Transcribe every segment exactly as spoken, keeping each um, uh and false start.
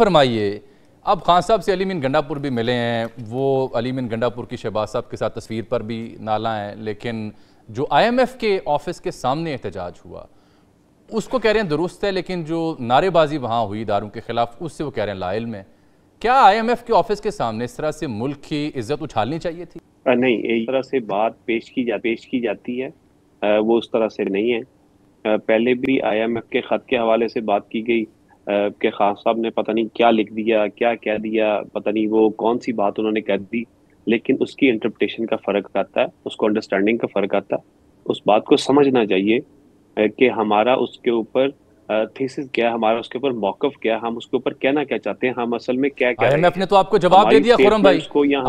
फरमाइए, अब खान साहब से अली मीन गंडापुर भी मिले हैं, वो अली मीन गंडापुर की शहबाज साहब के साथ तस्वीर पर भी नाला है, लेकिन जो आई एम एफ के ऑफिस के सामने एहतजाज हुआ उसको कह रहे हैं दुरुस्त है, लेकिन जो नारेबाजी वहाँ हुई दारू के खिलाफ उससे वो कह रहे हैं लाइल में। क्या आई एम एफ के ऑफिस के सामने इस तरह से मुल्क की इज्जत उछालनी चाहिए थी? नहीं, इस तरह से बात पेश की जा पेश की जाती है वो उस तरह से नहीं है। पहले भी आई एम एफ के खत के हवाले से बात की गई कि खान साहब ने पता नहीं क्या लिख दिया, क्या कह दिया, पता नहीं वो कौन सी बात उन्होंने कह दी, लेकिन उसकी इंटरप्रिटेशन का फ़र्क आता है, उसको अंडरस्टैंडिंग का फ़र्क आता है। उस बात को समझना चाहिए कि हमारा उसके ऊपर थीसिस क्या है, हमारा उसके ऊपर मौकफ क्या है, हम उसके ऊपर कहना क्या चाहते हैं, हम असल में क्या क्या। आई एम एफ ने तो आपको जवाब दे दिया खुरम भाई,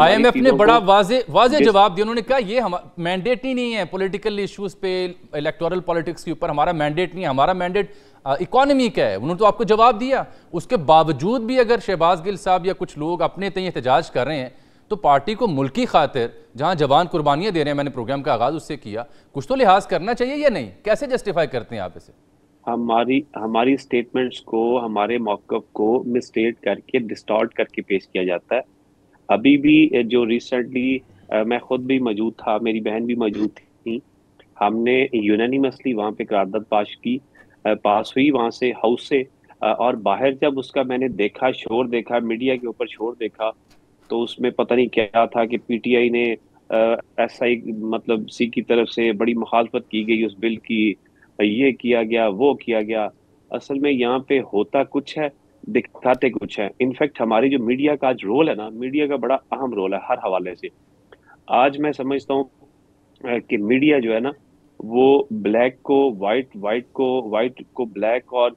आई एम एफ ने बड़ा वाजे वाजे जवाब दिया। उन्होंने कहा ये हमारा मैंडेट ही नहीं है पोलिटिकल इशूज़ पे, इलेक्टोरल पॉलिटिक्स के ऊपर हमारा मैंडेट नहीं है, हमारा मैंडेट इकोनॉमी का है। उन्होंने तो आपको जवाब दिया, उसके बावजूद भी अगर शहबाज गिल साहब या कुछ लोग अपने तय एहतजाज कर रहे हैं तो पार्टी को मुल्की खातिर जहाँ जवान कुर्बानियाँ दे रहे हैं, मैंने प्रोग्राम का आगाज़ उससे किया, कुछ तो लिहाज करना चाहिए या नहीं? कैसे जस्टिफाई करते हैं आप इसे? हमारी हमारी स्टेटमेंट्स को, हमारे मौक़िफ़ को मिसस्टेट करके, डिस्टॉर्ट करके पेश किया जाता है। अभी भी जो रिसेंटली मैं ख़ुद भी मौजूद था, मेरी बहन भी मौजूद थी, हमने यूनानिमसली वहाँ पे क़रारदाद पास की पास हुई वहाँ से हाउस से, और बाहर जब उसका मैंने देखा, शोर देखा, मीडिया के ऊपर शोर देखा, तो उसमें पता नहीं क्या था कि पीटीआई ने ऐसा ही मतलब सी की तरफ से बड़ी मुखालफत की गई उस बिल की, ये किया गया, वो किया गया। असल में यहाँ पे होता कुछ है, दिखाते कुछ है। इनफैक्ट हमारी जो मीडिया का आज रोल है ना, मीडिया का बड़ा अहम रोल है हर हवाले से। आज मैं समझता हूँ कि मीडिया जो है ना, वो ब्लैक को वाइट, वाइट को वाइट को ब्लैक, और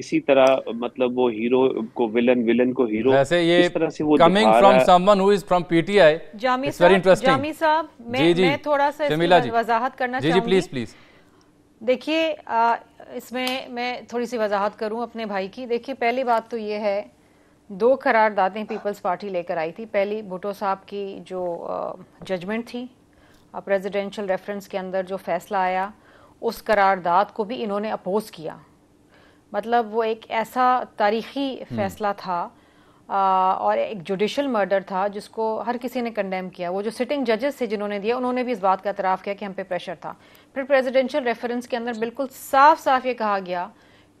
इसी तरह मतलब वो हीरो को विलन, विलन को हीरो, वैसे ये इस तरह से वो coming from someone who is from PTI. Jami साहब, जामी साहब मैं मैं थोड़ा सा वजाहत करना चाहूंगी। जी जी प्लीज प्लीज। देखिए इसमें मैं थोड़ी सी वजाहत करूं अपने भाई की। देखिए पहली बात तो ये है, दो करारदादें पीपल्स पार्टी लेकर आई थी। पहली बुटो साहब की जो जजमेंट थी प्रेसिडेंशियल रेफरेंस के अंदर, जो फैसला आया उस करारदाद को भी इन्होंने अपोज़ किया। मतलब वो एक ऐसा तारीखी फैसला था आ, और एक जुडिशल मर्डर था जिसको हर किसी ने कंडेम किया। वो जो सिटिंग जजेस थे जिन्होंने दिया, उन्होंने भी इस बात का एतराफ़ किया कि हम पे प्रेशर था। फिर प्रेसिडेंशियल रेफरेंस के अंदर बिल्कुल साफ साफ ये कहा गया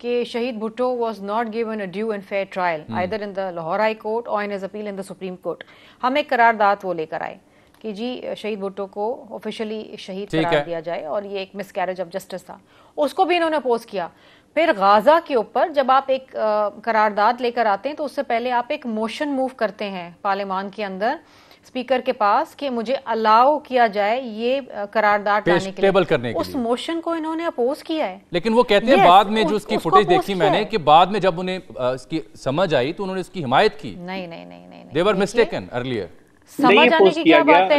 कि शहीद Bhutto was not given a due and fair trial either in the Lahore high court और in his appeal in the supreme court. हम एक करारदाद वो लेकर आए कि जी शहीद भुटो को ऑफिशियली शहीद करार दिया जाए, और ये एक मिसकैरेज ऑफ जस्टिस था, उसको भी इन्होंने अपोज किया। फिर गाज़ा के ऊपर जब आप एक करारदाद लेकर आते हैं तो उससे पहले आप एक मोशन मूव करते हैं पार्लियामान के अंदर स्पीकर के पास कि मुझे अलाउ किया जाए ये करारदाद लाने के लिए। करने के उस लिए। मोशन को इन्होंने अपोज किया है, लेकिन वो कहते हैं बाद में जो उसकी फुटेज देखी मैंने कि बाद में जब उन्हें इसकी समझ आई तो उन्होंने इसकी हिमायत की। नहीं नहीं नहीं नहीं दे वर मिस्टेकन अर्लियर। समझ आने की क्या बात है?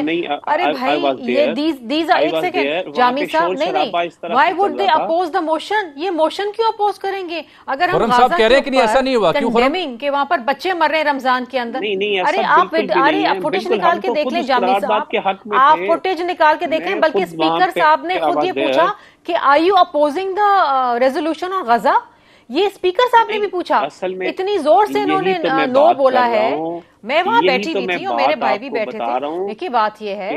अरे भाई ये दीज दीज एक सेकंड जामी साहब, नहीं नहीं why would they oppose the motion? ये मोशन क्यों अपोज करेंगे? अगर हम गाजा कह रहे हैं कि ऐसा नहीं हुआ, क्यों कंडेमिंग कि वहां पर बच्चे मर रहे हैं रमजान के अंदर। अरे आप अरे आप फुटेज निकाल के देख लें जामी साहब, आप फुटेज निकाल के देखें। बल्कि स्पीकर साहब ने खुद ये पूछा कि are you opposing the resolution on Gaza? ये स्पीकर साहब ने भी पूछा, इतनी जोर से इन्होंने नो बोला है। मैं वहां बैठी हुई थी और मेरे भाई भी बैठे थे। देखिए बात ये है,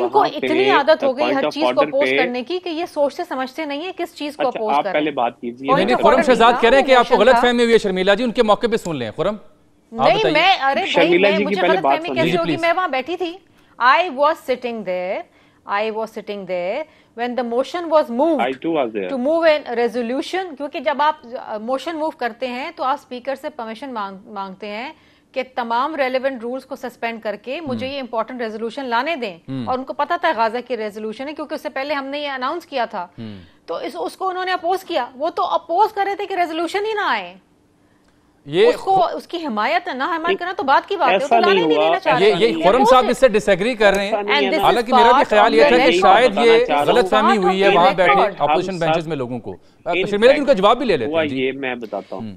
इनको इतनी आदत हो गई हर चीज को अपोज करने की कि ये सोचते समझते नहीं है किस चीज को अपोज कर रहे हैं। बात कीजिए, खुरम शहजाद कह रहे हैं कि आपको गलतफहमी हुई है। शर्मिला जी उनके मौके पे सुन लें। खुरम नहीं, मैं अरे भाई मुझे गलतफहमी कैसे होगी? मैं वहां बैठी थी, I was sitting there, I was sitting there When the motion was moved I too was there to move a resolution, क्योंकि जब आप मोशन मूव करते हैं तो आप स्पीकर से परमिशन मांग मांगते हैं कि तमाम रेलिवेंट रूल्स को सस्पेंड करके मुझे ये इंपॉर्टेंट रेजोल्यूशन लाने दें। और उनको पता था गाजा की रेजोल्यूशन है क्योंकि उससे पहले हमने ये अनाउंस किया था, तो इस उसको उन्होंने अपोज किया। वो तो अपोज कर रहे थे कि रेजोल्यूशन ही ना आए, ये उसको उसकी हिमायत ना हिमायत करना तो बात की बात है, तो लाने नहीं देना चाह रहे। ये ये खुरम साहब इससे डिसएग्री कर रहे हैं, हालांकि मेरा भी ख्याल ये था कि शायद ये गलतफहमी हुई है वहां बैठे ऑपोजिशन बेंचेस में लोगों को। शर्मिला जी उनका जवाब भी ले लेते हैं। ये मैं बताता हूँ,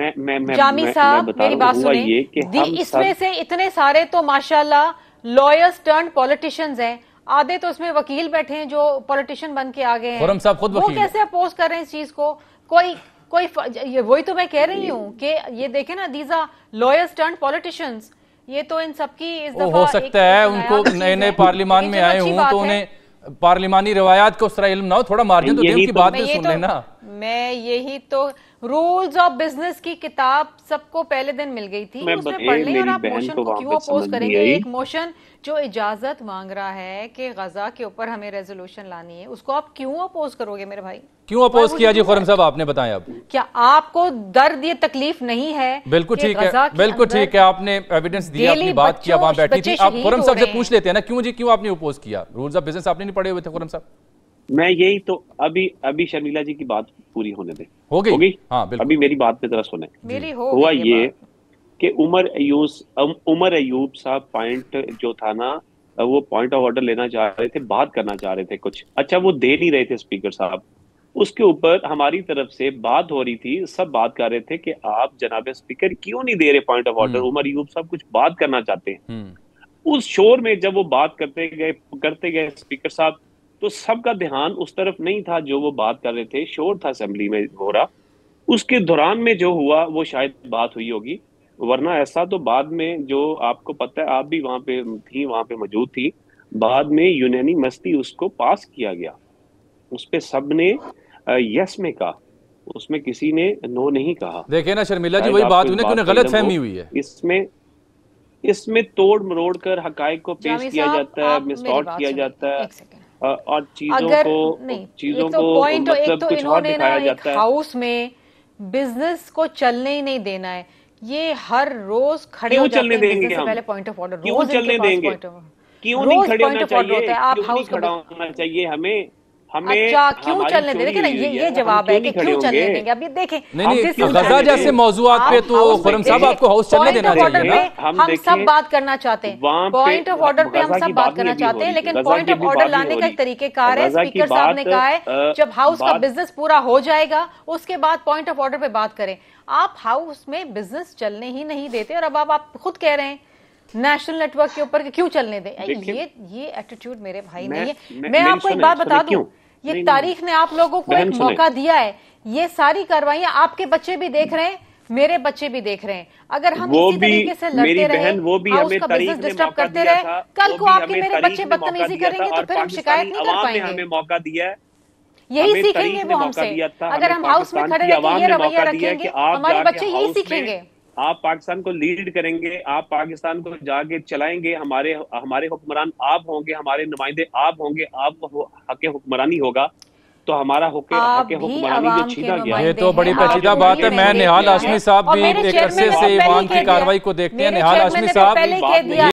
मैं मैं मैं जामी साहब मेरी बात सुनिए, इसमें से इतने सारे तो माशाल्लाह लॉयर्स टर्न पॉलिटिशियंस हैं, आधे तो उसमें वकील बैठे हैं जो पॉलिटिशियन बन के आ गए हैं, वो कैसे अपोज कर रहे हैं इस चीज को? कोई कोई ये वही तो मैं कह रही हूँ कि ये देखे ना, these are lawyers turned politicians. ये तो इन सबकी इस दफा हो सकता है उनको नए नए पार्लियामान में आए हों तो उन्हें पार्लिमानी रवायात को उस तरह इल्म ना हो, थोड़ा मार्जिन तो देव की बात में सुन लेना। मैं यही तो रूल्स ऑफ बिजनेस की किताब सबको पहले दिन मिल गई थी, उसमें पढ़ लें। और आप मोशन को क्यों अपोज करेंगे? एक मोशन जो इजाजत मांग रहा है कि गजा के ऊपर हमें रेजोल्यूशन लानी है, उसको आप क्यों अपोज करोगे मेरे भाई? क्यों अपोज किया जी खुरम साहब आपने? बताएं आप, क्या आपको दर्द ये तकलीफ नहीं है? बिल्कुल ठीक है, बिल्कुल ठीक है, आपने एविडेंस दिया, अपनी बात किया, वहां बैठी थी आप। खुरम साहब से पूछ लेते हैं ना, क्यों जी क्यों आपने अपोज किया? रूल्स ऑफ बिजनेस आपने नहीं पढ़े हुए थे खुरम साहब? मैं यही तो अभी अभी शर्मिला जी की बात पूरी होने दें, हो गई हो गई हाँ, अभी मेरी बात पे जरा सुने। मेरी हो हुआ ये कि उमर अयूब उमर अयूब साहब पॉइंट जो था ना, वो पॉइंट ऑफ ऑर्डर लेना चाह रहे थे, बात करना चाह रहे थे कुछ, अच्छा वो दे नहीं रहे थे स्पीकर साहब। उसके ऊपर हमारी तरफ से बात हो रही थी, सब बात कर रहे थे कि आप जनाब स्पीकर क्यों नहीं दे रहे point of order, Umar Ayub साहब कुछ बात करना चाहते हैं। उस शोर में जब वो बात करते गए करते गए स्पीकर साहब, तो सबका ध्यान उस तरफ नहीं था जो वो बात कर रहे थे, शोर था असेंबली में हो रहा। उसके दौरान में जो हुआ वो शायद बात हुई होगी, वरना ऐसा तो बाद में जो आपको पता है, आप भी वहां पे थी, वहां पे मौजूद थी, बाद में यूनैनिमसली उसको पास किया गया। उस पे सब ने यस में कहा, उसमें किसी ने नो नहीं कहा। देखिए ना शर्मिला जी, वही बात हुई ना, गलतफहमी हुई है इसमें। इसमें तोड़ मरोड़ कर हकायक को पेश किया जाता है, मिसऑर्ड किया जाता है और चीजों को चीजों को मतलब कुछ और दिखाया जाता है। हाउस में बिजनेस को चलने ही नहीं देना है, ये हर रोज खड़े हो जाते हैं। पहले पॉइंट ऑफ ऑर्डर रोज चलने देंगे, क्यों नहीं खड़े होना चाहिए? आप हाउस खड़ा होना चाहिए हमें हमें अच्छा क्यों चलने देंगे? देखिए ना, ये ये जवाब है कि क्यों चलने देंगे। अब ये देखें, गजा जैसे मौजूआत पे तो खुरम साहब आपको हाउस चलने देना चाहिए। हम सब बात करना चाहते हैं पॉइंट ऑफ ऑर्डर पे, हम सब बात करना चाहते हैं, लेकिन पॉइंट ऑफ ऑर्डर लाने का एक तरीकेकार है। स्पीकर साहब ने कहा है जब हाउस का बिजनेस पूरा हो जाएगा उसके बाद पॉइंट ऑफ ऑर्डर पे बात करें। आप हाउस में बिजनेस चलने ही नहीं देते, और अब आप खुद कह रहे हैं नेशनल नेटवर्क के ऊपर क्यों चलने दें। ये ये एटीट्यूड मेरे भाई नहीं है। मैं, मैं आपको एक बात बता दूं, ये तारीख ने आप लोगों को एक मौका दिया है। ये सारी कार्रवाइयां आपके बच्चे भी देख रहे हैं, मेरे बच्चे भी देख रहे हैं। अगर हम इसी तरीके से लड़ते रहे, हाउस का बिजनेस डिस्टर्ब करते रहे, कल को आपके मेरे बच्चे बदतमीजी करेंगे तो फिर हम शिकायत नहीं कर पाएंगे। हमें मौका दिया है, यही सीखेंगे वो हमसे। अगर हम हाउस में खड़े रहेंगे, ये रवैया रखेंगे, हमारे बच्चे यही सीखेंगे। आप पाकिस्तान को लीड करेंगे, आप पाकिस्तान को जाके चलाएंगे, हमारे हमारे हुक्मरान आप होंगे, हमारे नुमाइंदे आप होंगे, आप हके हुक्मरानी होगा तो हमारा हके हुक्मरानी जो छीना गया। ये तो बड़ी पेचीदा बात है। मैं निहाल आशमी साहब भी एक अरसे से ईवान की कार्रवाई को देखते हैं। निहाल आशमी साहब